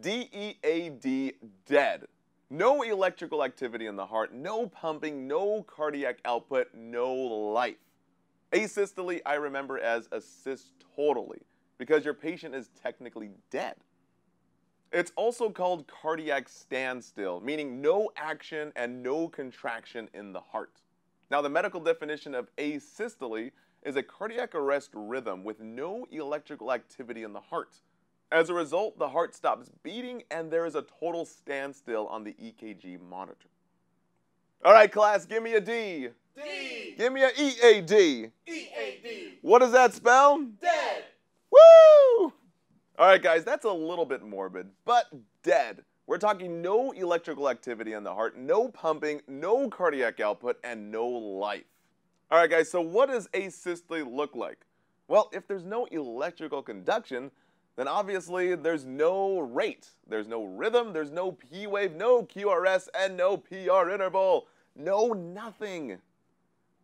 DEAD, dead. No electrical activity in the heart, no pumping, no cardiac output, no life. Asystole, I remember as asystole, because your patient is technically dead. It's also called cardiac standstill, meaning no action and no contraction in the heart. Now, the medical definition of asystole is a cardiac arrest rhythm with no electrical activity in the heart. As a result, the heart stops beating and there is a total standstill on the EKG monitor. All right, class, give me a D. D. Give me an EAD. EAD. What does that spell? Dead. Woo! All right, guys, that's a little bit morbid, but dead. We're talking no electrical activity in the heart, no pumping, no cardiac output, and no life. All right, guys, so what does asystole look like? Well, if there's no electrical conduction, then obviously there's no rate, there's no rhythm, there's no P wave, no QRS, and no PR interval. No nothing.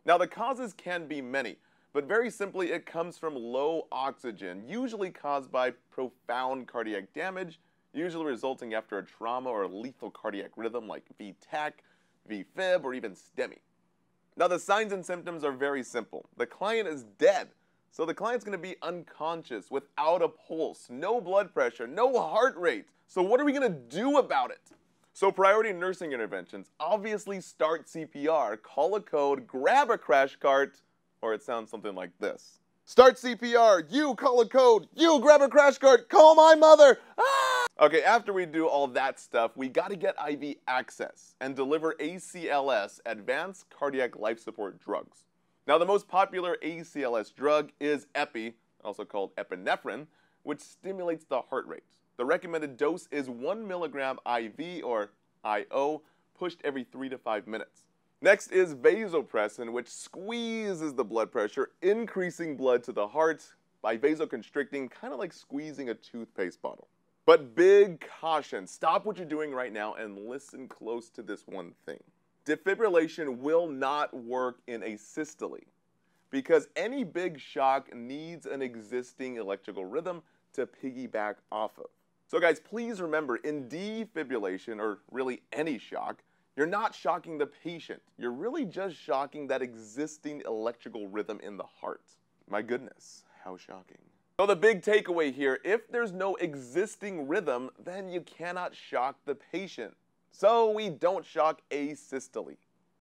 Now, the causes can be many, but very simply, it comes from low oxygen, usually caused by profound cardiac damage, usually resulting after a trauma or a lethal cardiac rhythm like V-TAC, V-Fib, or even STEMI. Now, the signs and symptoms are very simple. The client is dead. So the client's going to be unconscious, without a pulse, no blood pressure, no heart rate. So what are we going to do about it? So priority nursing interventions, obviously start CPR, call a code, grab a crash cart, or it sounds something like this. Start CPR, you call a code, you grab a crash cart, call my mother. Ah! Okay, after we do all that stuff, we got to get IV access and deliver ACLS, advanced cardiac life support drugs. Now, the most popular ACLS drug is epi, also called epinephrine, which stimulates the heart rate. The recommended dose is 1 milligram IV or IO, pushed every 3 to 5 minutes. Next is vasopressin, which squeezes the blood pressure, increasing blood to the heart by vasoconstricting, kind of like squeezing a toothpaste bottle. But big caution, stop what you're doing right now and listen close to this one thing. Defibrillation will not work in asystole because any big shock needs an existing electrical rhythm to piggyback off of. So guys, please remember, in defibrillation, or really any shock, you're not shocking the patient. You're really just shocking that existing electrical rhythm in the heart. My goodness, how shocking. So the big takeaway here, if there's no existing rhythm, then you cannot shock the patient. So we don't shock asystole.